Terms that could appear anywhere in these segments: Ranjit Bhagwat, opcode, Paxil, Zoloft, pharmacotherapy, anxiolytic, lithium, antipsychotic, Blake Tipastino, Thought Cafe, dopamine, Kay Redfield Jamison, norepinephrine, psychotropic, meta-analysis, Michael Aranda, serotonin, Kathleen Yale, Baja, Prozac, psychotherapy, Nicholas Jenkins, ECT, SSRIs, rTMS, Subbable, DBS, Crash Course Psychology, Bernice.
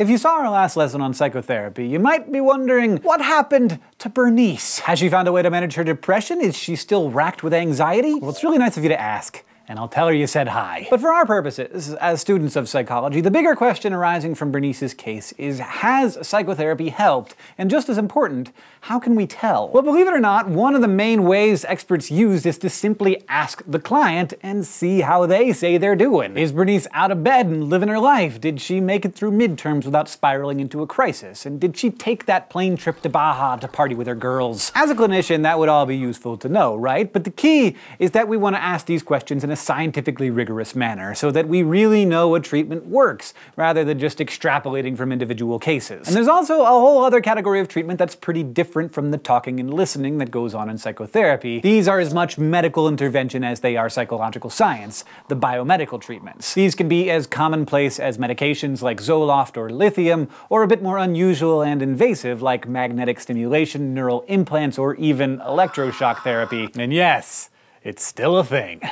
If you saw our last lesson on psychotherapy, you might be wondering, what happened to Bernice? Has she found a way to manage her depression? Is she still racked with anxiety? Well, it's really nice of you to ask, and I'll tell her you said hi. But for our purposes, as students of psychology, the bigger question arising from Bernice's case is, has psychotherapy helped? And just as important, how can we tell? Well, believe it or not, one of the main ways experts use is to simply ask the client and see how they say they're doing. Is Bernice out of bed and living her life? Did she make it through midterms without spiraling into a crisis? And did she take that plane trip to Baja to party with her girls? As a clinician, that would all be useful to know, right? But the key is that we want to ask these questions in a scientifically rigorous manner so that we really know a treatment works, rather than just extrapolating from individual cases. And there's also a whole other category of treatment that's pretty different from the talking and listening that goes on in psychotherapy. These are as much medical intervention as they are psychological science, the biomedical treatments. These can be as commonplace as medications like Zoloft or lithium, or a bit more unusual and invasive like magnetic stimulation, neural implants, or even electroshock therapy. And yes, it's still a thing.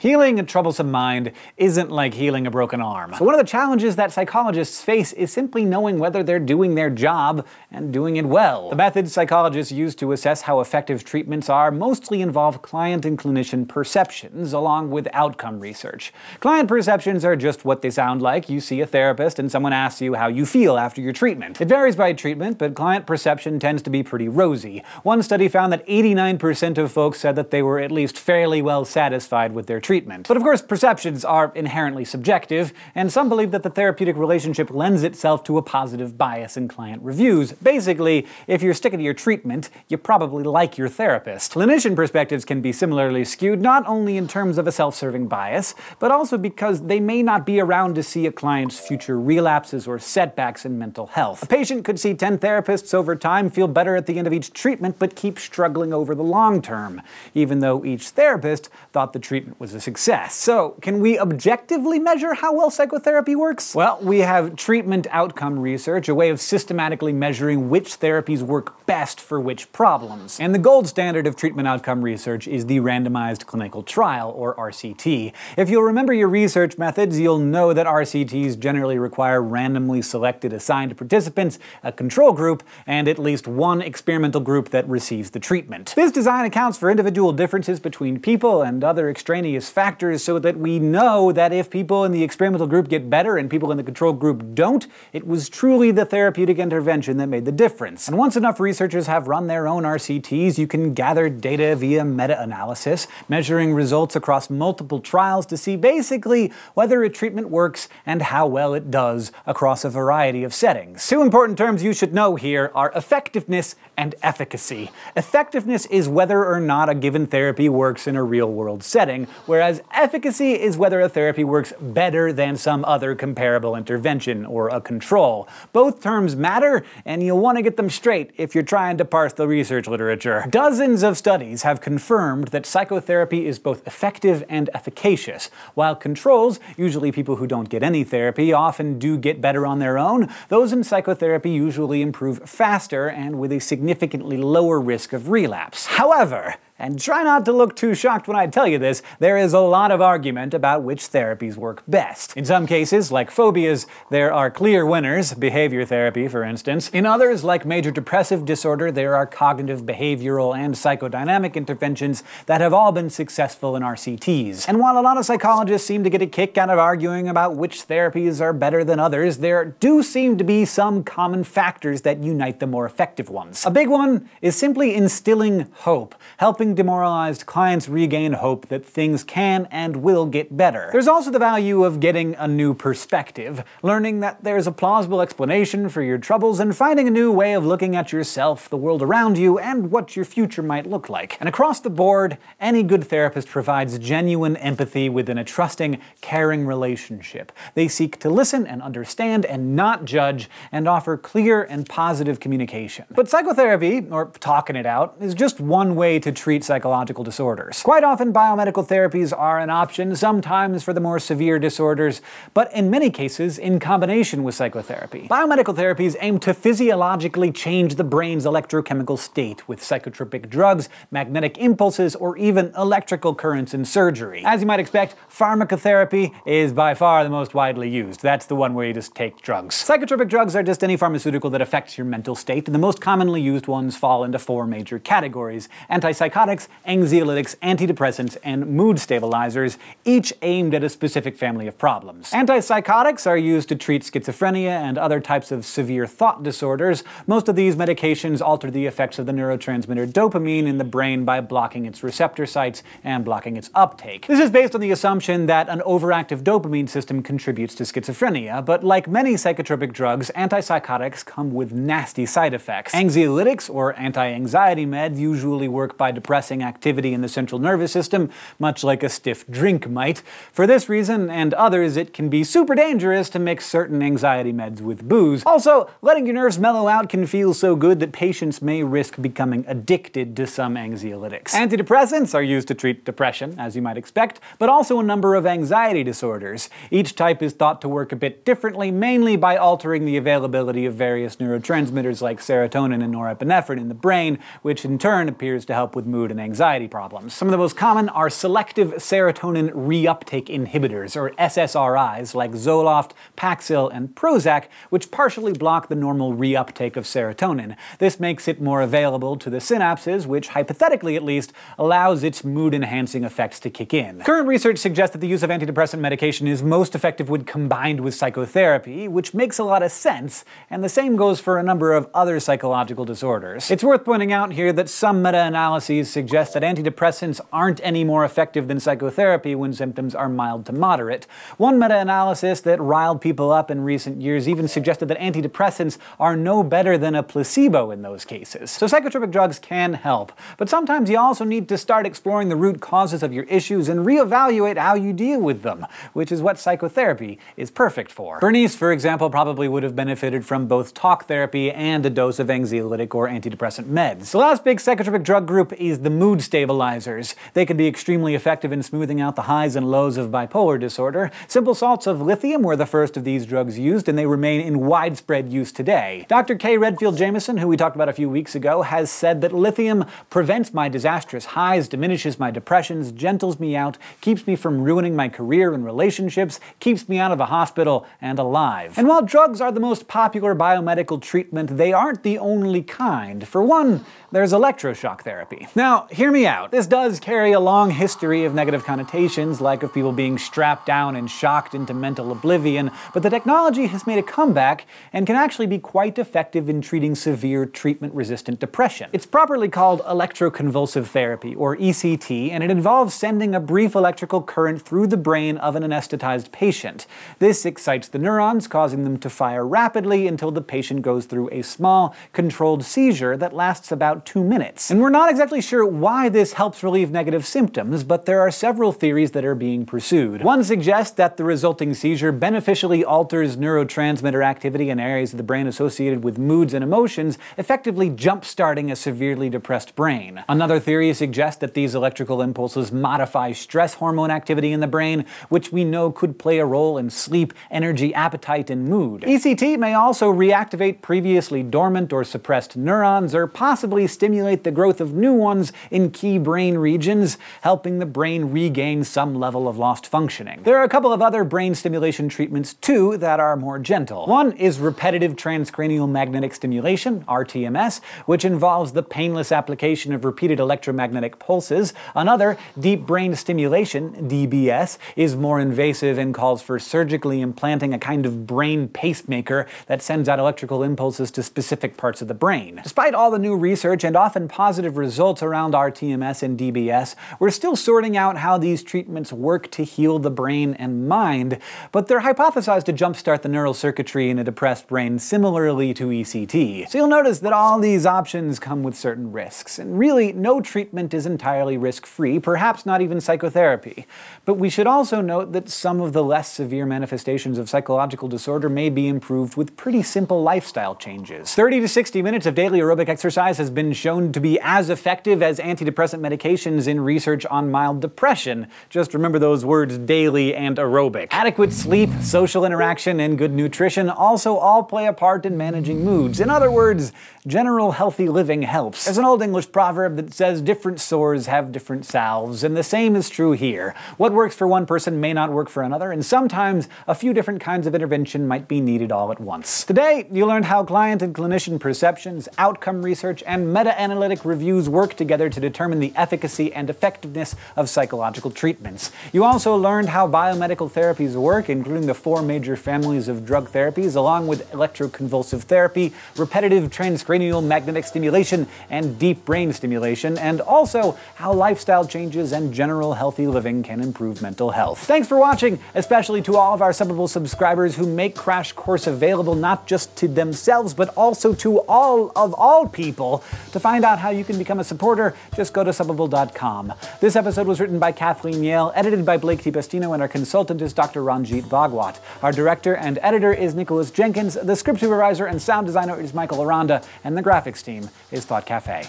Healing a troublesome mind isn't like healing a broken arm. So one of the challenges that psychologists face is simply knowing whether they're doing their job and doing it well. The methods psychologists use to assess how effective treatments are mostly involve client and clinician perceptions, along with outcome research. Client perceptions are just what they sound like. You see a therapist and someone asks you how you feel after your treatment. It varies by treatment, but client perception tends to be pretty rosy. One study found that 89% of folks said that they were at least fairly well satisfied with their treatment. But of course, perceptions are inherently subjective, and some believe that the therapeutic relationship lends itself to a positive bias in client reviews. Basically, if you're sticking to your treatment, you probably like your therapist. Clinician perspectives can be similarly skewed, not only in terms of a self-serving bias, but also because they may not be around to see a client's future relapses or setbacks in mental health. A patient could see 10 therapists over time, feel better at the end of each treatment, but keep struggling over the long term, even though each therapist thought the treatment was a success. So, can we objectively measure how well psychotherapy works? Well, we have treatment outcome research, a way of systematically measuring which therapies work best for which problems. And the gold standard of treatment outcome research is the randomized clinical trial, or RCT. If you'll remember your research methods, you'll know that RCTs generally require randomly selected assigned participants, a control group, and at least one experimental group that receives the treatment. This design accounts for individual differences between people and other extraneous factors so that we know that if people in the experimental group get better and people in the control group don't, it was truly the therapeutic intervention that made the difference. And once enough researchers have run their own RCTs, you can gather data via meta-analysis, measuring results across multiple trials to see basically whether a treatment works and how well it does across a variety of settings. Two important terms you should know here are effectiveness and efficacy. Effectiveness is whether or not a given therapy works in a real-world setting, whereas efficacy is whether a therapy works better than some other comparable intervention or a control. Both terms matter, and you'll want to get them straight if you're trying to parse the research literature. Dozens of studies have confirmed that psychotherapy is both effective and efficacious. While controls, usually people who don't get any therapy, often do get better on their own, those in psychotherapy usually improve faster and with a significantly lower risk of relapse. However, and try not to look too shocked when I tell you this, there is a lot of argument about which therapies work best. In some cases, like phobias, there are clear winners, behavior therapy for instance. In others, like major depressive disorder, there are cognitive, behavioral, and psychodynamic interventions that have all been successful in RCTs. And while a lot of psychologists seem to get a kick out of arguing about which therapies are better than others, there do seem to be some common factors that unite the more effective ones. A big one is simply instilling hope, helping demoralized clients regain hope that things can and will get better. There's also the value of getting a new perspective, learning that there's a plausible explanation for your troubles, and finding a new way of looking at yourself, the world around you, and what your future might look like. And across the board, any good therapist provides genuine empathy within a trusting, caring relationship. They seek to listen and understand and not judge, and offer clear and positive communication. But psychotherapy, or talking it out, is just one way to treat treat psychological disorders. Quite often, biomedical therapies are an option, sometimes for the more severe disorders, but in many cases in combination with psychotherapy. Biomedical therapies aim to physiologically change the brain's electrochemical state with psychotropic drugs, magnetic impulses, or even electrical currents in surgery. As you might expect, pharmacotherapy is by far the most widely used. That's the one where you just take drugs. Psychotropic drugs are just any pharmaceutical that affects your mental state, and the most commonly used ones fall into four major categories: antipsychotics, anxiolytics, antidepressants, and mood stabilizers, each aimed at a specific family of problems. Antipsychotics are used to treat schizophrenia and other types of severe thought disorders. Most of these medications alter the effects of the neurotransmitter dopamine in the brain by blocking its receptor sites and blocking its uptake. This is based on the assumption that an overactive dopamine system contributes to schizophrenia, but like many psychotropic drugs, antipsychotics come with nasty side effects. Anxiolytics, or anti-anxiety meds, usually work by depressing activity in the central nervous system, much like a stiff drink might. For this reason, and others, it can be super dangerous to mix certain anxiety meds with booze. Also, letting your nerves mellow out can feel so good that patients may risk becoming addicted to some anxiolytics. Antidepressants are used to treat depression, as you might expect, but also a number of anxiety disorders. Each type is thought to work a bit differently, mainly by altering the availability of various neurotransmitters like serotonin and norepinephrine in the brain, which in turn appears to help with mood and anxiety problems. Some of the most common are selective serotonin reuptake inhibitors, or SSRIs, like Zoloft, Paxil, and Prozac, which partially block the normal reuptake of serotonin. This makes it more available to the synapses, which, hypothetically at least, allows its mood-enhancing effects to kick in. Current research suggests that the use of antidepressant medication is most effective when combined with psychotherapy, which makes a lot of sense, and the same goes for a number of other psychological disorders. It's worth pointing out here that some meta-analyses suggest that antidepressants aren't any more effective than psychotherapy when symptoms are mild to moderate. One meta-analysis that riled people up in recent years even suggested that antidepressants are no better than a placebo in those cases. So psychotropic drugs can help, but sometimes you also need to start exploring the root causes of your issues and reevaluate how you deal with them, which is what psychotherapy is perfect for. Bernice, for example, probably would have benefited from both talk therapy and a dose of anxiolytic or antidepressant meds. The last big psychotropic drug group is the mood stabilizers. They can be extremely effective in smoothing out the highs and lows of bipolar disorder. Simple salts of lithium were the first of these drugs used, and they remain in widespread use today. Dr. Kay Redfield Jamison, who we talked about a few weeks ago, has said that lithium prevents my disastrous highs, diminishes my depressions, gentles me out, keeps me from ruining my career and relationships, keeps me out of a hospital and alive. And while drugs are the most popular biomedical treatment, they aren't the only kind. For one, there's electroshock therapy. Now, hear me out. This does carry a long history of negative connotations, like of people being strapped down and shocked into mental oblivion, but the technology has made a comeback and can actually be quite effective in treating severe treatment-resistant depression. It's properly called electroconvulsive therapy, or ECT, and it involves sending a brief electrical current through the brain of an anesthetized patient. This excites the neurons, causing them to fire rapidly until the patient goes through a small, controlled seizure that lasts about 2 minutes. And we're not exactly sure why this helps relieve negative symptoms, but there are several theories that are being pursued. One suggests that the resulting seizure beneficially alters neurotransmitter activity in areas of the brain associated with moods and emotions, effectively jump-starting a severely depressed brain. Another theory suggests that these electrical impulses modify stress hormone activity in the brain, which we know could play a role in sleep, energy, appetite, and mood. ECT may also reactivate previously dormant or suppressed neurons, or possibly stimulate the growth of new ones in key brain regions, helping the brain regain some level of lost functioning. There are a couple of other brain stimulation treatments, too, that are more gentle. One is repetitive transcranial magnetic stimulation, rTMS, which involves the painless application of repeated electromagnetic pulses. Another, deep brain stimulation, DBS, is more invasive and calls for surgically implanting a kind of brain pacemaker that sends out electrical impulses to specific parts of the brain. Despite all the new research and often positive results around rTMS and DBS, we're still sorting out how these treatments work to heal the brain and mind, but they're hypothesized to jumpstart the neural circuitry in a depressed brain similarly to ECT. So you'll notice that all these options come with certain risks, and really no treatment is entirely risk-free, perhaps not even psychotherapy. But we should also note that some of the less severe manifestations of psychological disorder may be improved with pretty simple lifestyle changes. 30 to 60 minutes of daily aerobic exercise has been shown to be as effective as as antidepressant medications in research on mild depression. Just remember those words, daily and aerobic. Adequate sleep, social interaction, and good nutrition also all play a part in managing moods. In other words, general healthy living helps. There's an old English proverb that says different sores have different salves, and the same is true here. What works for one person may not work for another, and sometimes a few different kinds of intervention might be needed all at once. Today, you learned how client and clinician perceptions, outcome research, and meta-analytic reviews work together to determine the efficacy and effectiveness of psychological treatments. You also learned how biomedical therapies work, including the four major families of drug therapies, along with electroconvulsive therapy, repetitive transcranial magnetic stimulation, and deep brain stimulation, and also how lifestyle changes and general healthy living can improve mental health. Thanks for watching, especially to all of our Subbable subscribers who make Crash Course available not just to themselves, but also to all people. To find out how you can become a supporter, just go to Subbable.com. This episode was written by Kathleen Yale, edited by Blake Tipastino, and our consultant is Dr. Ranjit Bhagwat. Our director and editor is Nicholas Jenkins, the script supervisor and sound designer is Michael Aranda, and the graphics team is Thought Cafe.